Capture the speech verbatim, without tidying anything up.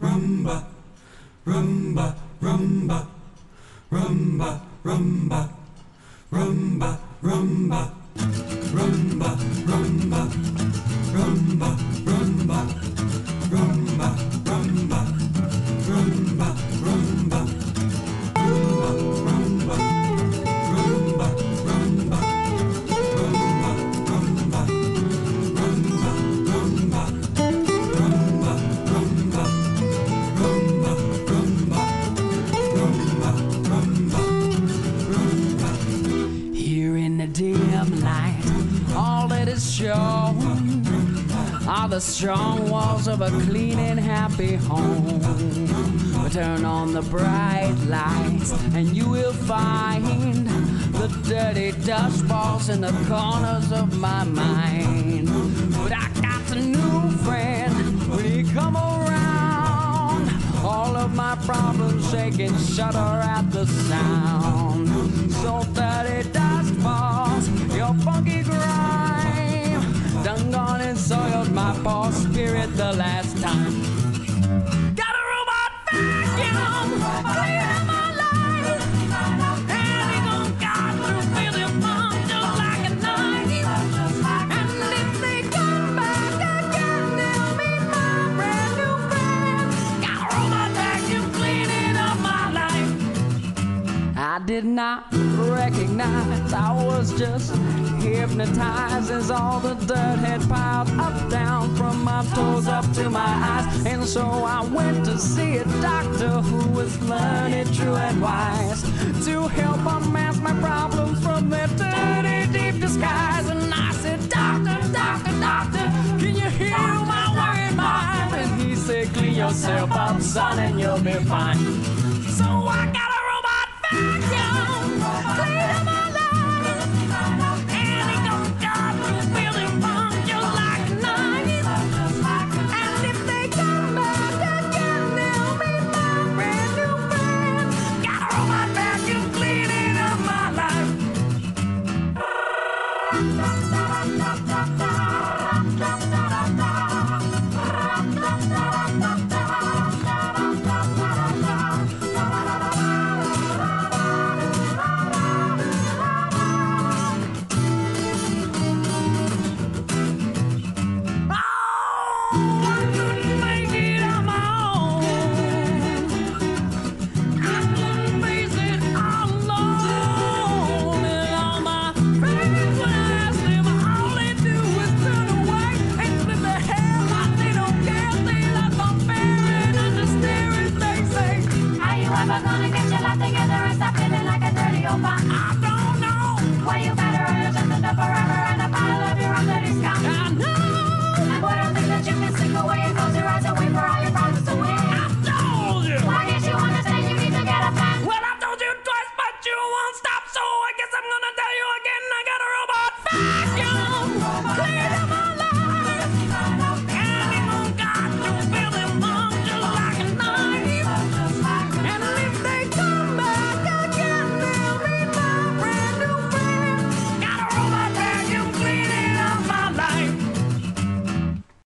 Roomba, Roomba, Roomba, Roomba, Roomba, Roomba, Roomba, Roomba, Roomba, Roomba, Roomba, Roomba, Roomba, Roomba, Roomba, Roomba. Dim light, all that is shown are the strong walls of a clean and happy home. Turn on the bright lights and you will find the dirty dust balls in the corners of my mind. But I got a new friend when he come around, all of my problems shake and shudder at the sound. So dirty dust balls, your funky grime done gone and soiled my poor spirit the last time. Got a robot vacuum cleaning my life, and it gon' got through feeling pumped up like a knife. And if they come back again, they'll meet my brand new friend. Got a robot vacuum cleaning up my life. I did not recognize I was just hypnotized as all the dirt had piled up down from my toes up to my eyes. And so I went to see a doctor who was learned, true and wise, to help unmask my problems from their dirty, deep disguise. And I said, "Doctor, doctor, doctor, can you heal my worried mind?" And he said, "Clean yourself up, son, and you'll be fine." So I got a robot vacuum cleaning my life, and it don't got through feeling pumped just like a knife. And if they come back again, they'll be my brand new friend. Got a robot vacuum cleaning up my life. Bye.